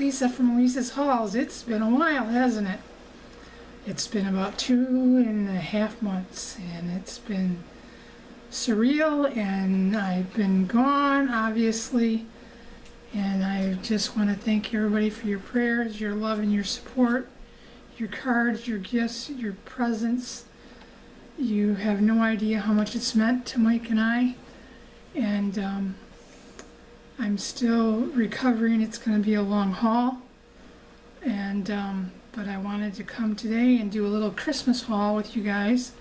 Lisa from Lisa's Halls. It's been a while, hasn't it? It's been about 2.5 months, and it's been surreal, and I've been gone, obviously, and I just want to thank everybody for your prayers, your love, and your support, your cards, your gifts, your presents. You have no idea how much it's meant to Mike and I, and I'm still recovering. It's going to be a long haul, and but I wanted to come today and do a little Christmas haul with you guys.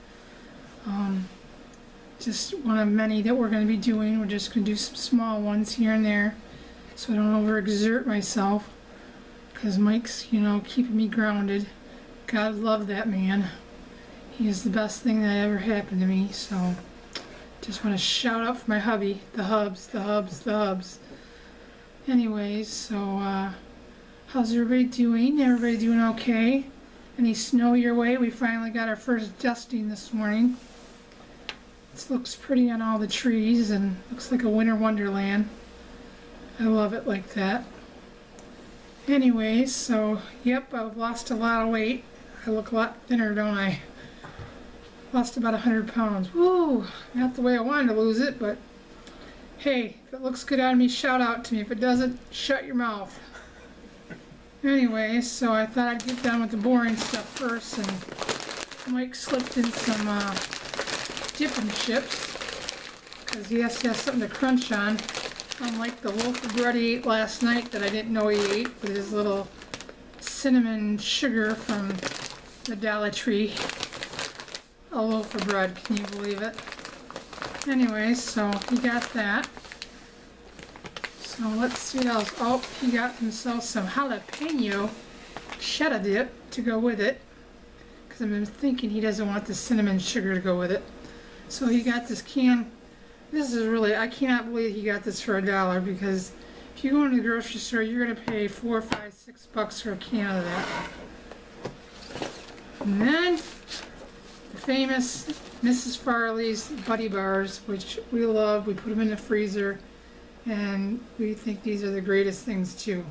Just one of many that we're going to be doing. We're just going to do some small ones here and there, so I don't overexert myself, because Mike's, you know, keeping me grounded. God love that man. He is the best thing that ever happened to me. So just want to shout out for my hubby, the hubs, the hubs, the hubs. Anyways, so how's everybody doing? Everybody doing okay? Any snow your way? We finally got our first dusting this morning. It looks pretty on all the trees and looks like a winter wonderland. I love it like that. Anyways, so yep, I've lost a lot of weight. I look a lot thinner, don't I? Lost about 100 pounds. Woo! Not the way I wanted to lose it, but hey, if it looks good on me, shout out to me. If it doesn't, shut your mouth. Anyway, so I thought I'd get done with the boring stuff first, and Mike slipped in some dipping chips, because he has to have something to crunch on, unlike the loaf of bread he ate last night that I didn't know he ate, with his little cinnamon sugar from the Dollar Tree. A loaf of bread, can you believe it? Anyway, so he got that. So let's see what else. Oh, he got himself some jalapeno cheddar dip to go with it, because I've been thinking he doesn't want the cinnamon sugar to go with it. So he got this can. This is really, I cannot believe he got this for $1, because if you go into the grocery store, you're going to pay $4, $5, $6 for a can of that. And then the famous Mrs. Farley's Buddy Bars, which we love. We put them in the freezer, and we think these are the greatest things too.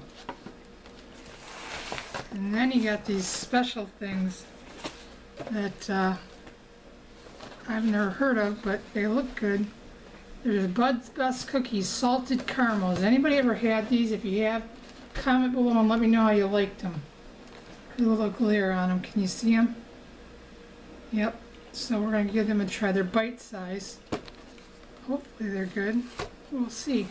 And then you got these special things that I've never heard of, but they look good. There's Bud's Best Cookies Salted Caramels. Anybody ever had these? If you have, comment below and let me know how you liked them. A little glare on them. Can you see them? Yep, so we're going to give them a try. They're bite size. Hopefully they're good. We'll see.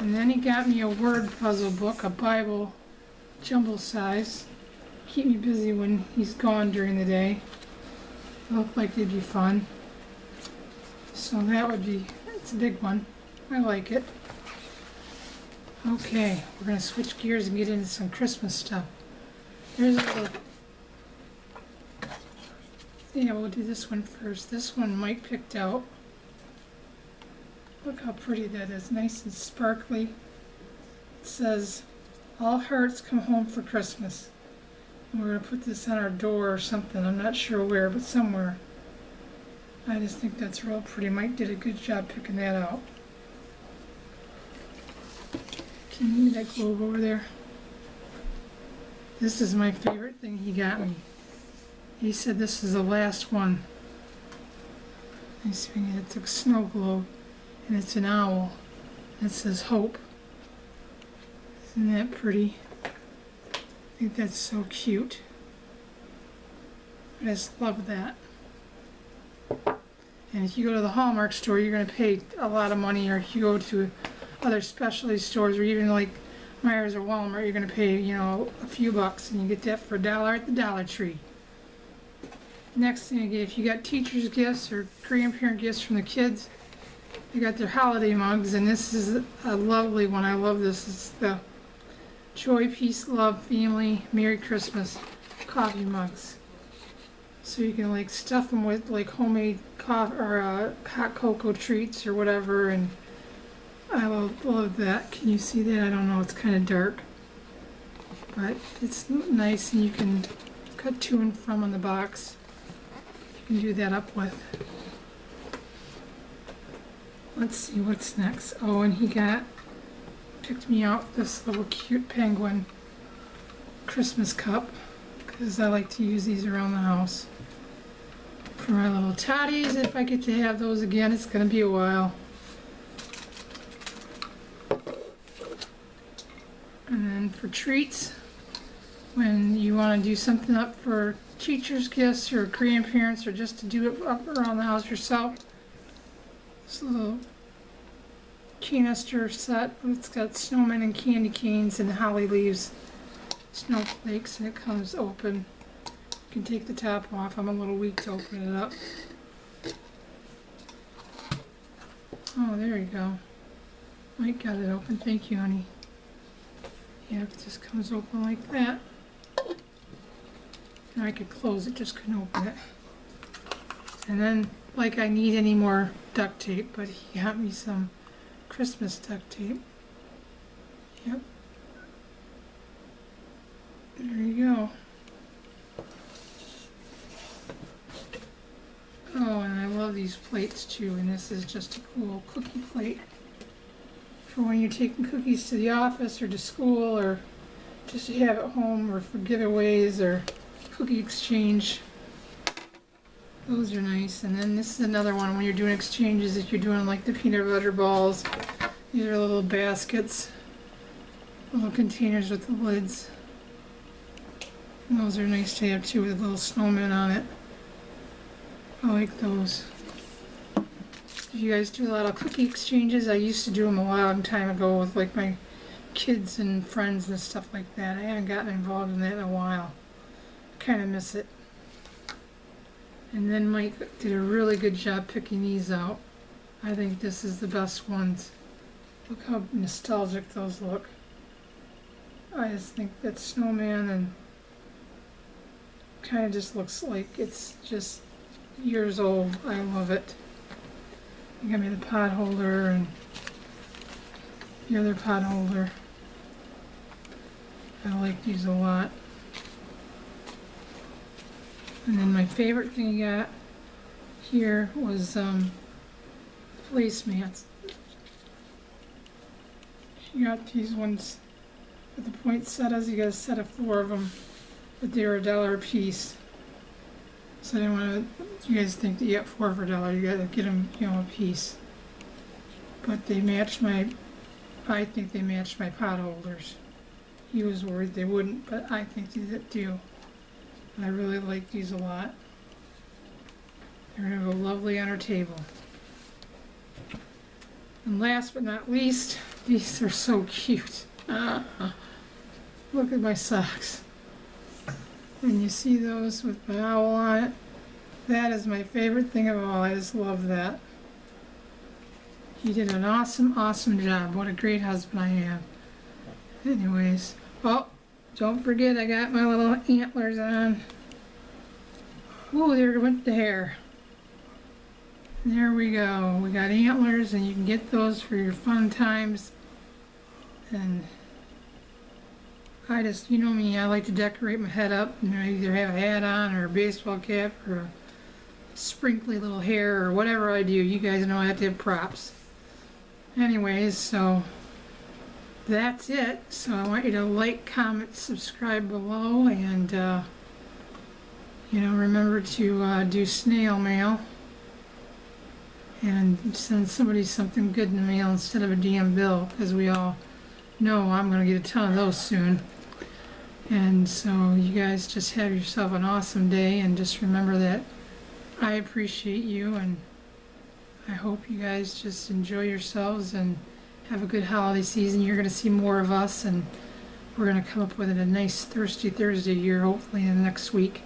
And then he got me a word puzzle book, a Bible jumble size. Keep me busy when he's gone during the day. They look like they'd be fun. So that would be, it's a big one. I like it. Okay, we're going to switch gears and get into some Christmas stuff. Here's a little... Yeah, we'll do this one first. This one Mike picked out. Look how pretty that is. Nice and sparkly. It says, "All hearts come home for Christmas." And we're going to put this on our door or something. I'm not sure where, but somewhere. I just think that's real pretty. Mike did a good job picking that out. Can you move that globe over there? This is my favorite thing he got me. He said this is the last one. It's a snow globe, and it's an owl. It says hope. Isn't that pretty? I think that's so cute. I just love that. And if you go to the Hallmark store, you're going to pay a lot of money, or if you go to other specialty stores, or even like Myers or Walmart, you're going to pay, you know, a few bucks, and you get that for $1 at the Dollar Tree. Next thing again, if you got teachers' gifts or grandparent gifts from the kids, they got their holiday mugs, and this is a lovely one. I love this. It's the Joy, Peace, Love, Family, Merry Christmas coffee mugs. So you can like stuff them with like homemade coffee or hot cocoa treats or whatever, and I love that. Can you see that? I don't know. It's kind of dark, but it's nice, and you can cut to and from on the box. You can do that up with. Let's see what's next. Oh, and he got picked me out this little cute penguin Christmas cup because I like to use these around the house for my little toddies. If I get to have those again, it's going to be a while. And then for treats, when you want to do something up for teachers' gifts or grandparents, or just to do it up around the house yourself, this little canister set. It's got snowmen and candy canes and holly leaves, snowflakes, and it comes open. You can take the top off. I'm a little weak to open it up. Oh, there you go. Mike got it open. Thank you, honey. Yeah, it just comes open like that. Now I could close it, just couldn't open it. And then, like, I need any more duct tape, but he got me some Christmas duct tape. Yep. There you go. Oh, and I love these plates too, and this is just a cool cookie plate for when you're taking cookies to the office or to school, or just to have at home, or for giveaways or cookie exchange. Those are nice. And then this is another one when you're doing exchanges, if you're doing like the peanut butter balls. These are little baskets, little containers with the lids. And those are nice to have too, with a little snowman on it. I like those. If you guys do a lot of cookie exchanges, I used to do them a long time ago with like my kids and friends and stuff like that. I haven't gotten involved in that in a while. I kind of miss it. And then Mike did a really good job picking these out. I think this is the best ones. Look how nostalgic those look. I just think that snowman and kind of just looks like it's just years old. I love it. You got me the pot holder and the other pot holder. I like these a lot. And then my favorite thing I got here was placemats. You got these ones with the poinsettias. You got a set of 4 of them, but they were $1 a piece. So I didn't want to, you guys think that you got 4 for $1, you got to get them, you know, a piece. But they matched my, I think they matched my pot holders. He was worried they wouldn't, but I think they do. And I really like these a lot. They're going to go lovely on our table. And last but not least, these are so cute. Look at my socks. And you see those with my owl on it. That is my favorite thing of all. I just love that. He did an awesome, awesome job. What a great husband I have. Anyways, oh, don't forget I got my little antlers on. Ooh, there went the hair. There we go. We got antlers, and you can get those for your fun times. And I just, you know me, I like to decorate my head up, and I either have a hat on or a baseball cap or a sprinkly little hair or whatever I do. You guys know I have to have props. Anyways, so that's it. So I want you to like, comment, subscribe below, and you know, remember to do snail mail and send somebody something good in the mail instead of a damn bill, because we all know I'm going to get a ton of those soon. And so you guys just have yourself an awesome day, and just remember that I appreciate you, and I hope you guys just enjoy yourselves and have a good holiday season. You're going to see more of us, and we're going to come up with a nice Thirsty Thursday here hopefully in the next week.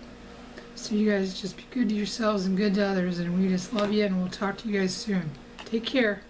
So you guys just be good to yourselves and good to others, and we just love you, and we'll talk to you guys soon. Take care.